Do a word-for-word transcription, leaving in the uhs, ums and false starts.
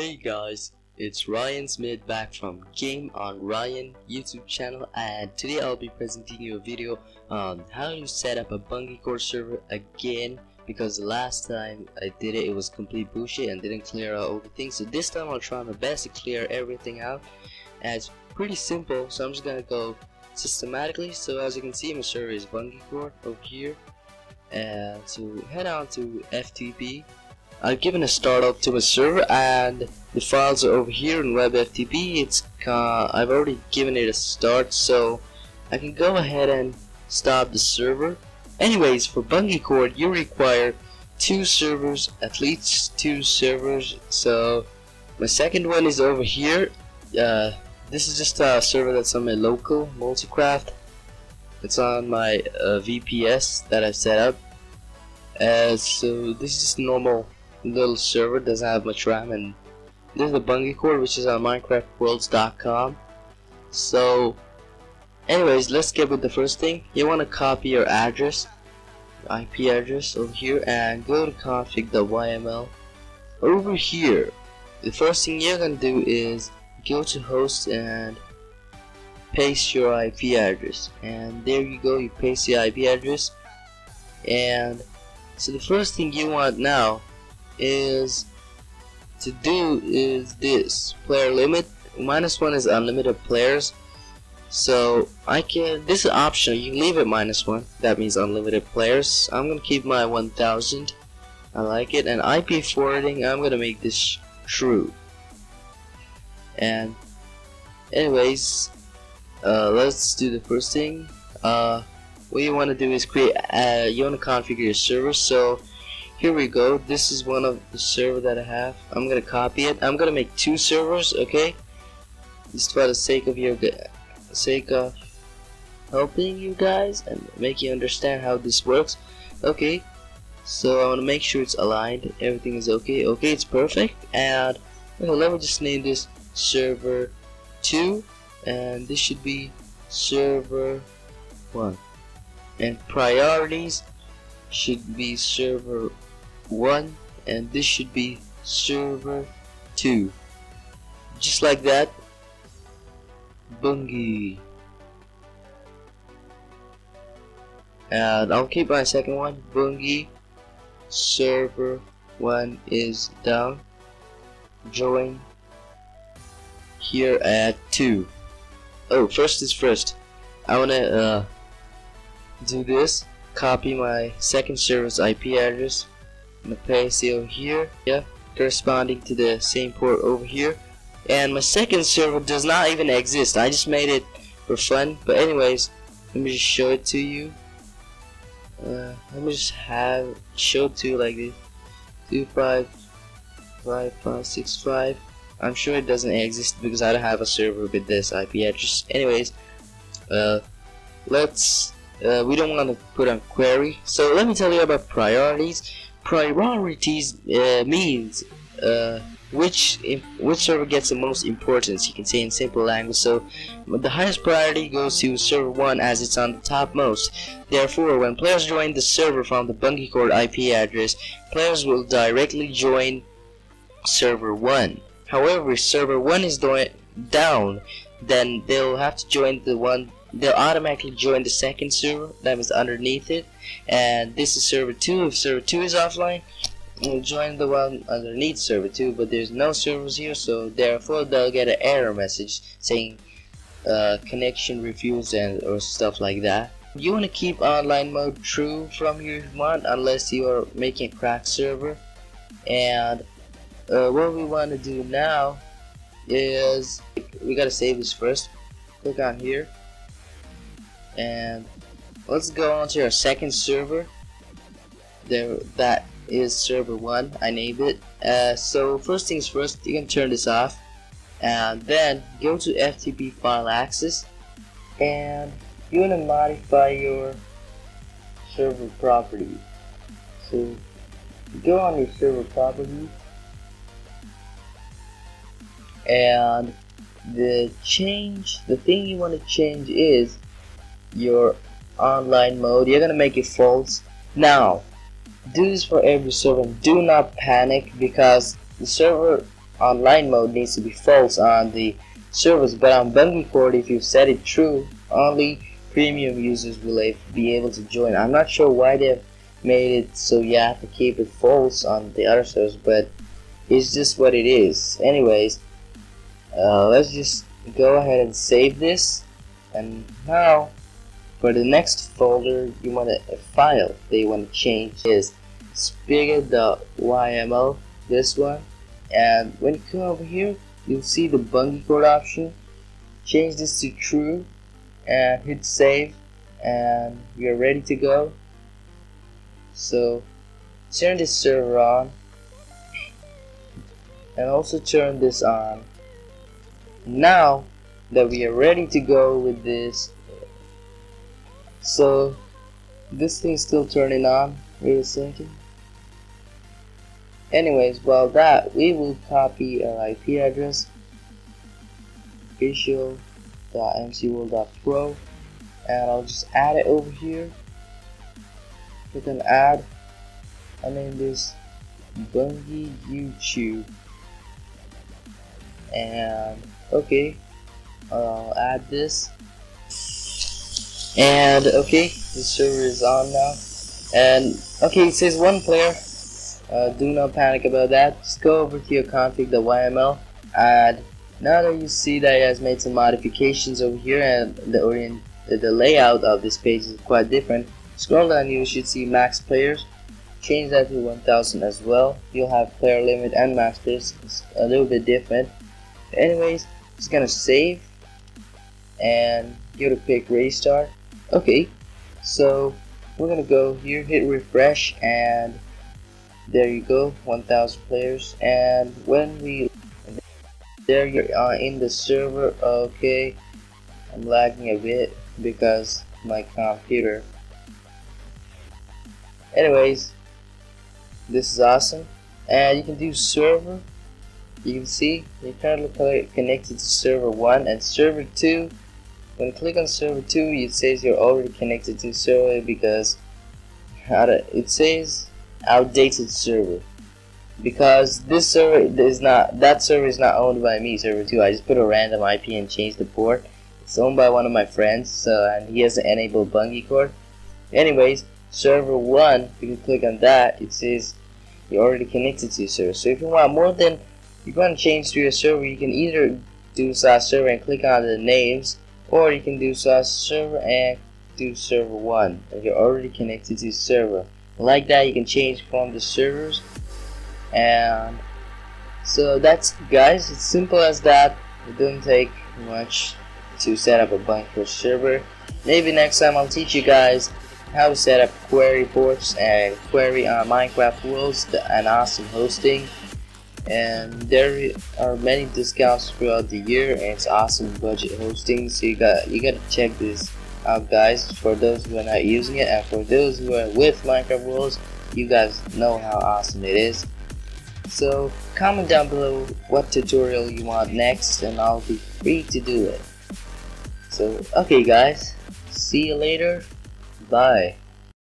Hey guys, it's Ryan Smith back from Game on Ryan YouTube channel, and today I'll be presenting you a video on how to set up a BungeeCord server again, because the last time I did it, it was complete bullshit and didn't clear out everything. So this time I'll try my best to clear everything out, and it's pretty simple, so I'm just gonna go systematically. So as you can see, my server is BungeeCord over here, and to head on to F T P. I've given a startup to my server, and the files are over here in WebFTP. It's uh, I've already given it a start, so I can go ahead and stop the server. Anyways, for BungeeCord, you require two servers, at least two servers. So my second one is over here. Uh, this is just a server that's on my local Multicraft. It's on my uh, V P S that I've set up. Uh, so this is just normal. Little server, doesn't have much RAM, and there's the BungeeCord, which is on minecraft worlds dot com. So anyways, let's get with the first thing. You want to copy your address, I P address, over here, and go to config dot y m l. Over here, the first thing you're going to do is go to host and paste your I P address, and there you go, you paste the I P address. And so the first thing you want now is to do is this player limit. Minus one is unlimited players, so I can, this is optional, you leave it minus one, that means unlimited players. I'm gonna keep my one thousand, I like it. And I P forwarding, I'm gonna make this true. And anyways, uh, let's do the first thing. Uh, what you want to do is create uh, you want to configure your server. So here we go, this is one of the server that I have. I'm gonna copy it. I'm gonna make two servers, okay? Just for the sake of your sake of helping you guys and make you understand how this works. Okay, so I wanna make sure it's aligned, everything is okay. Okay, it's perfect. And okay, let me just name this server two, and this should be server one. And priorities should be server one, and this should be server two, just like that. Bungie. And I'll keep my second one, Bungie server one is down, join here at two. Oh, first is first, I wanna uh, do this, copy my second server's I P address, I'm gonna paste it over here, yeah, corresponding to the same port over here. And my second server does not even exist, I just made it for fun. But anyways, let me just show it to you. Uh, let me just have show it to you like this, two five five five six five. I'm sure it doesn't exist because I don't have a server with this I P address. Anyways, uh, let's Uh, we don't want to put on query, so let me tell you about priorities. Priorities uh, means uh, which which server gets the most importance, you can say in simple language. So the highest priority goes to server one as it's on the top most. Therefore, when players join the server from the BungeeCord I P address, players will directly join server one. However, if server one is down, then they'll have to join the one. They'll automatically join the second server that was underneath it, and this is server two. If server two is offline, we'll join the one underneath server two, but there's no servers here, so therefore they'll get an error message saying uh, connection refused and or stuff like that. You want to keep online mode true from your mod unless you are making a cracked server. And uh, what we want to do now is we gotta save this first. Click on here. And let's go on to our second server. There, that is server one. I named it. Uh, so first things first, you can turn this off, and then go to F T P file access, and you wanna modify your server property. So go on your server property, and the change, the thing you wanna change is your online mode. You're gonna make it false. Now do this for every server, do not panic, because the server online mode needs to be false on the servers, but on BungeeCord, if you set it true, only premium users will be able to join. I'm not sure why they've made it so you have to keep it false on the other servers, but it's just what it is. Anyways, uh, let's just go ahead and save this. And now for the next folder, you want a, a file they want to change is spigot dot y m l, this one. And when you come over here, you'll see the BungeeCord option. Change this to true and hit save, and you're ready to go. So turn this server on and also turn this on. Now that we are ready to go with this, so this thing's still turning on. Wait a second. Anyways, while that, we will copy our I P address, ratio dot m c world dot pro, and I'll just add it over here. Click on add. I name this Bungee YouTube, and okay, I'll add this. And okay, the server is on now. And okay, it says one player. Uh, do not panic about that. Just go over to your config dot y m l, and now that you see that it has made some modifications over here, and the orient the layout of this page is quite different. Scroll down, you should see max players. Change that to one thousand as well. You'll have player limit and max players. It's a little bit different. But anyways, just gonna save and give it a quick restart. Okay, so we're gonna go here, hit refresh, and there you go, one thousand players. And when we there you are in the server. Okay, I'm lagging a bit because my computer. Anyways, this is awesome, and you can do server. You can see you're currently connected to server one and server two. When you click on server two, it says you're already connected to server because it says outdated server, because this server is not, that server is not owned by me, server two. I just put a random I P and changed the port. It's owned by one of my friends, so, and he has to enable BungeeCord. Anyways, server one, if you click on that, it says you're already connected to your server. So if you want more than, you're going to change to your server, you can either do slash server and click on the names, or you can do slash server and do server one if you're already connected to server. Like that, you can change from the servers. And so that's, guys, it's simple as that. It doesn't take much to set up a BungeeCord server. Maybe next time I'll teach you guys how to set up query ports and query on Minecraft Worlds, an awesome hosting, and there are many discounts throughout the year, and it's awesome budget hosting, so you got you got to check this out, guys, for those who are not using it, and for those who are with Minecraft Worlds, you guys know how awesome it is. So comment down below what tutorial you want next, and I'll be free to do it. So okay, guys, see you later. Bye.